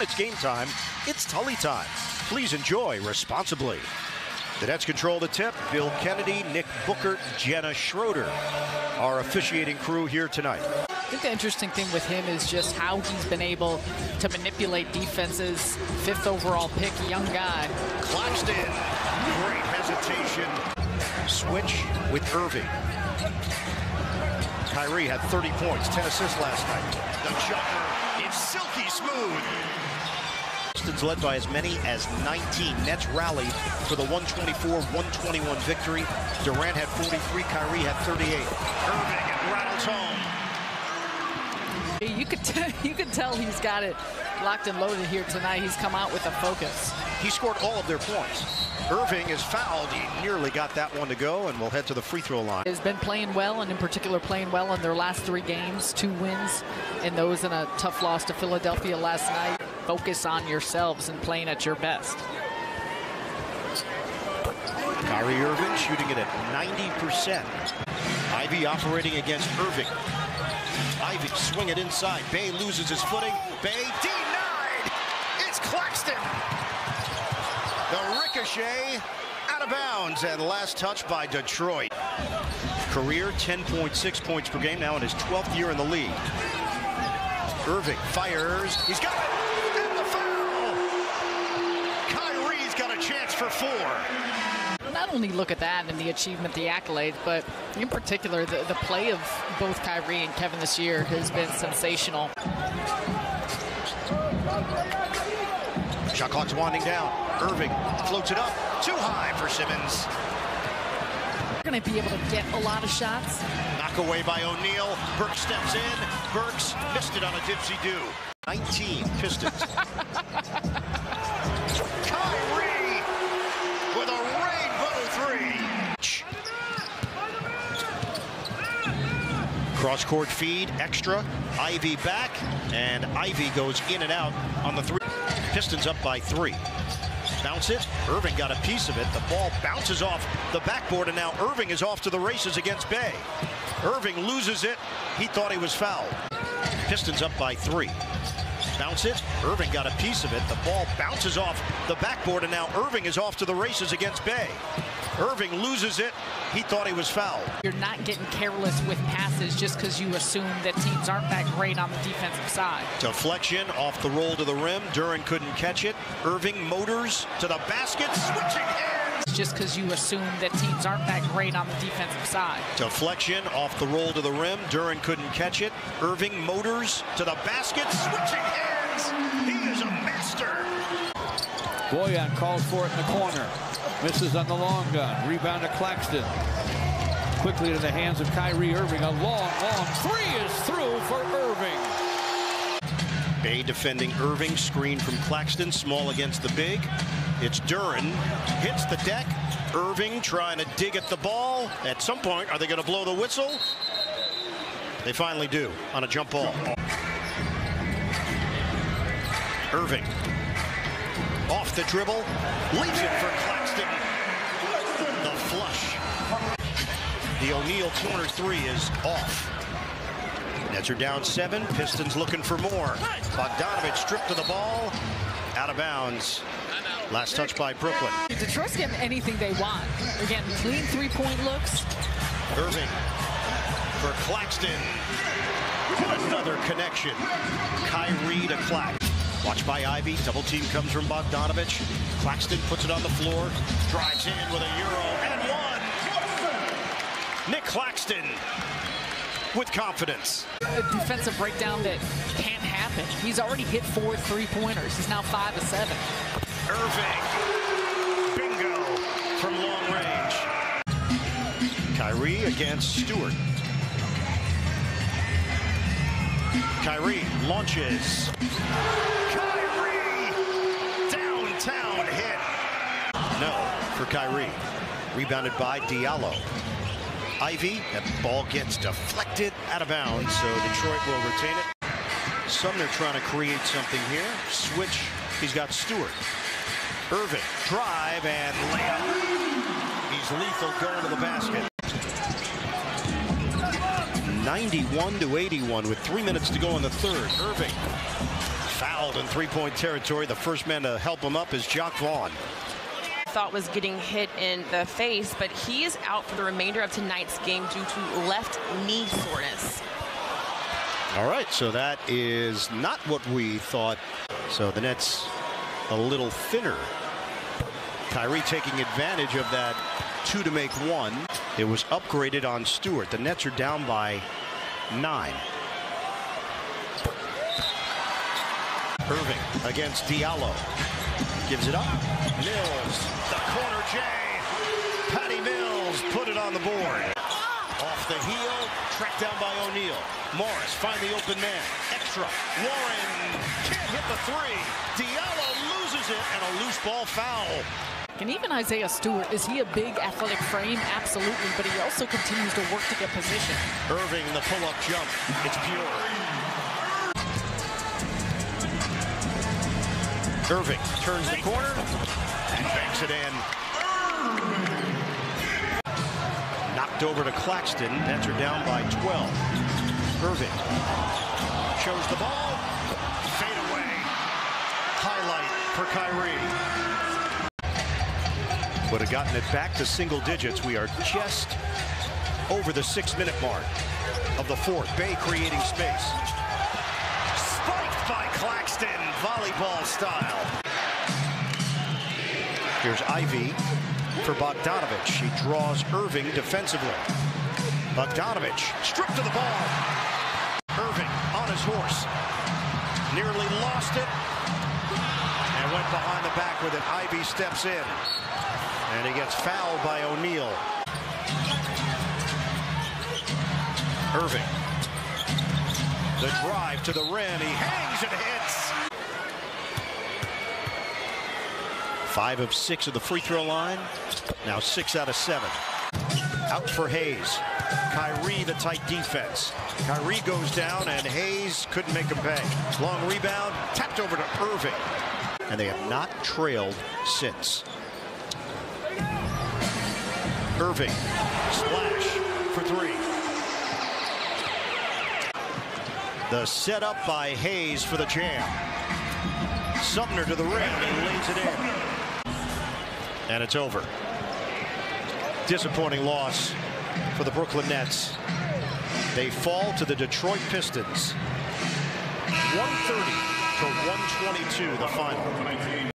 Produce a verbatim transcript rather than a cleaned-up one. It's game time. It's Tully time. Please enjoy responsibly. The Nets control the tip. Bill Kennedy, Nick Booker, Jenna Schroeder, our officiating crew here tonight. I think the interesting thing with him is just how he's been able to manipulate defenses. Fifth overall pick, young guy. Claxton, great hesitation. Switch with Irving. Kyrie had thirty points, ten assists last night. The jumper is silky smooth. Pistons led by as many as nineteen. Nets rallied for the one twenty-four one twenty-one victory. Durant had forty-three, Kyrie had thirty-eight. Irving rattles home. You could, you could tell he's got it locked and loaded here tonight. He's come out with a focus. He scored all of their points. Irving is fouled. He nearly got that one to go, and we'll head to the free throw line. He's been playing well, and in particular playing well in their last three games. Two wins, and those in a tough loss to Philadelphia last night. Focus on yourselves and playing at your best. Kyrie Irving shooting it at ninety percent. Ivey operating against Irving. Ivey swing it inside. Baye loses his footing. Baye denied. It's Claxton. The ricochet out of bounds and last touch by Detroit. Career ten point six points per game now in his twelfth year in the league. Irving fires. He's got it. And the foul. Kyrie's got a chance for four. Not only look at that and the achievement, the accolades, but in particular, the, the play of both Kyrie and Kevin this year has been sensational. Shot clock's winding down. Irving floats it up. Too high for Simmons. They're going to be able to get a lot of shots. Knock away by O'Neale. Burks steps in. Burks missed it on a dipsy-do. nineteen Pistons. Cross-court feed, extra, Ivey back, and Ivey goes in and out on the three. Pistons up by three. Bounce it, Irving got a piece of it. The ball bounces off the backboard, and now Irving is off to the races against Baye. Irving loses it. He thought he was fouled. Pistons up by three. Bounce it, Irving got a piece of it. The ball bounces off the backboard, and now Irving is off to the races against Baye. Irving loses it. He thought he was fouled. You're not getting careless with passes just because you assume that teams aren't that great on the defensive side. Deflection off the roll to the rim. Duren couldn't catch it. Irving motors to the basket. Switching hands. Just because you assume that teams aren't that great on the defensive side. Deflection off the roll to the rim. Duren couldn't catch it. Irving motors to the basket. Switching hands. He is a master. Bojan calls for it in the corner. Misses on the long gun. Rebound to Claxton. Quickly to the hands of Kyrie Irving. A long, long three is through for Irving. Baye defending Irving. Screen from Claxton. Small against the big. It's Duren. Hits the deck. Irving trying to dig at the ball. At some point, are they going to blow the whistle? They finally do on a jump ball. Irving. Off the dribble. Leaves it for Claxton. The flush. The O'Neale corner three is off. Nets are down seven. Pistons looking for more. Bogdanović stripped to the ball. Out of bounds. Last touch by Brooklyn. Detroit's getting anything they want. They're getting clean three-point looks. Irving for Claxton. Another connection. Kyrie to Claxton. Watch by Ivey. Double team comes from Bogdanović. Claxton puts it on the floor. Drives in with a euro and one. Nic Claxton with confidence. A defensive breakdown that can't happen. He's already hit four three-pointers. He's now five of seven. Irving. Bingo from long range. Kyrie against Stewart. Kyrie launches. Kyrie! Downtown hit. No for Kyrie. Rebounded by Diallo. Ivey, that ball gets deflected out of bounds, so Detroit will retain it. Sumner trying to create something here. Switch, he's got Stewart. Irving, drive, and layup. He's lethal going to the basket. ninety-one to eighty-one with three minutes to go in the third. Irving fouled in three-point territory. The first man to help him up is Jacques Vaughn. Thought was getting hit in the face, but he is out for the remainder of tonight's game due to left knee soreness. All right, so that is not what we thought. So the Nets a little thinner. Kyrie taking advantage of that two to make one. It was upgraded on Stewart. The Nets are down by nine. Irving against Diallo. Gives it up. Mills, the corner J. Patty Mills put it on the board. Off the heel, tracked down by O'Neale. Morris find the open man. Extra. Warren can't hit the three. Diallo loses it and a loose ball foul. And even Isaiah Stewart, is he a big athletic frame? Absolutely, but he also continues to work to get position. Irving, the pull-up jump. It's pure. Irving turns the corner and banks it in. Knocked over to Claxton. Nets are down by twelve. Irving shows the ball. Fade away. Highlight for Kyrie. Would have gotten it back to single digits. We are just over the six-minute mark of the fourth. Baye creating space. Spiked by Claxton. Volleyball style. Here's Ivey for Bogdanović. She draws Irving defensively. Bogdanović stripped to the ball. Irving on his horse. Nearly lost it. And went behind the back with it. Ivey steps in. And he gets fouled by O'Neale. Irving. The drive to the rim. He hangs and hits. Five of six at the free throw line. Now six out of seven. Out for Hayes. Kyrie, the tight defense. Kyrie goes down, and Hayes couldn't make him pay. Long rebound, tapped over to Irving. And they have not trailed since. Irving, splash for three. The setup by Hayes for the jam. Sumner to the rim, and lays it in. And it's over. Disappointing loss for the Brooklyn Nets. They fall to the Detroit Pistons. one thirty to one twenty-two, the final.